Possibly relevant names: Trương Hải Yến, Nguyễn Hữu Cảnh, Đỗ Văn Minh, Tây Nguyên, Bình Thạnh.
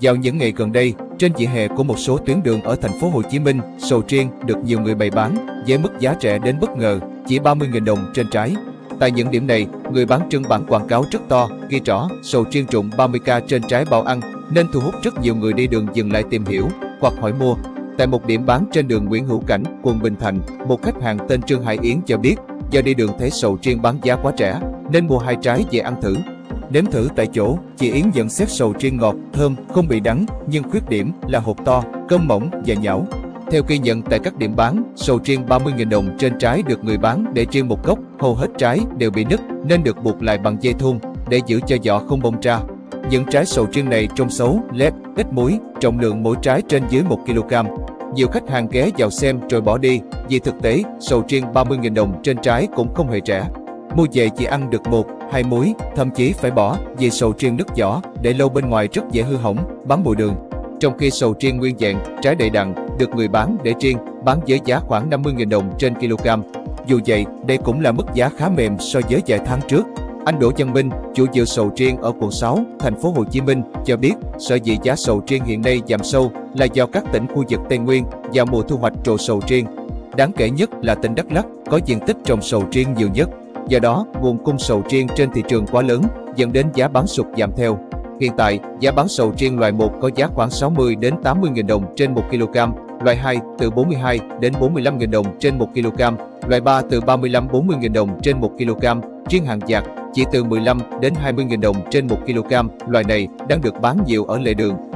Dạo những ngày gần đây, trên vỉa hè của một số tuyến đường ở thành phố Hồ Chí Minh, sầu riêng được nhiều người bày bán với mức giá rẻ đến bất ngờ, chỉ 30.000 đồng trên trái. Tại những điểm này, người bán trưng bảng quảng cáo rất to, ghi rõ sầu riêng rụng 30.000 trên trái bao ăn, nên thu hút rất nhiều người đi đường dừng lại tìm hiểu hoặc hỏi mua. Tại một điểm bán trên đường Nguyễn Hữu Cảnh, quận Bình Thạnh, một khách hàng tên Trương Hải Yến cho biết do đi đường thấy sầu riêng bán giá quá rẻ nên mua 2 trái về ăn thử. Nếm thử tại chỗ, chị Yến nhận xét sầu riêng ngọt, thơm, không bị đắng, nhưng khuyết điểm là hột to, cơm mỏng và nhão. Theo ghi nhận tại các điểm bán, sầu riêng 30.000 đồng trên trái được người bán để riêng một gốc, hầu hết trái đều bị nứt nên được buộc lại bằng dây thun để giữ cho vỏ không bong ra. Những trái sầu riêng này trông xấu, lép, ít muối, trọng lượng mỗi trái trên dưới 1 kg. Nhiều khách hàng ghé vào xem rồi bỏ đi, vì thực tế sầu riêng 30.000 đồng trên trái cũng không hề rẻ. Mua về chỉ ăn được 1-2 muối, thậm chí phải bỏ vì sầu riêng nứt vỏ, để lâu bên ngoài rất dễ hư hỏng, bám mùi đường. Trong khi sầu riêng nguyên dạng, trái đầy đặn, được người bán để riêng, bán với giá khoảng 50.000 đồng trên kg. Dù vậy, đây cũng là mức giá khá mềm so với vài tháng trước. Anh Đỗ Văn Minh, chủ vựa sầu riêng ở quận 6, thành phố Hồ Chí Minh cho biết, sở dĩ giá sầu riêng hiện nay giảm sâu là do các tỉnh khu vực Tây Nguyên vào mùa thu hoạch trổ sầu riêng. Đáng kể nhất là tỉnh Đắk Lắk có diện tích trồng sầu riêng nhiều nhất. Do đó, nguồn cung sầu riêng trên thị trường quá lớn, dẫn đến giá bán sụt giảm theo. Hiện tại, giá bán sầu riêng loại 1 có giá khoảng 60.000 đến 80.000 đồng trên 1 kg, loại 2 từ 42 đến 45.000 đồng trên 1 kg, loại 3 từ 35-40.000 đồng trên 1 kg, riêng hàng dạt chỉ từ 15 đến 20.000 đồng trên 1 kg. Loại này đang được bán nhiều ở lề đường.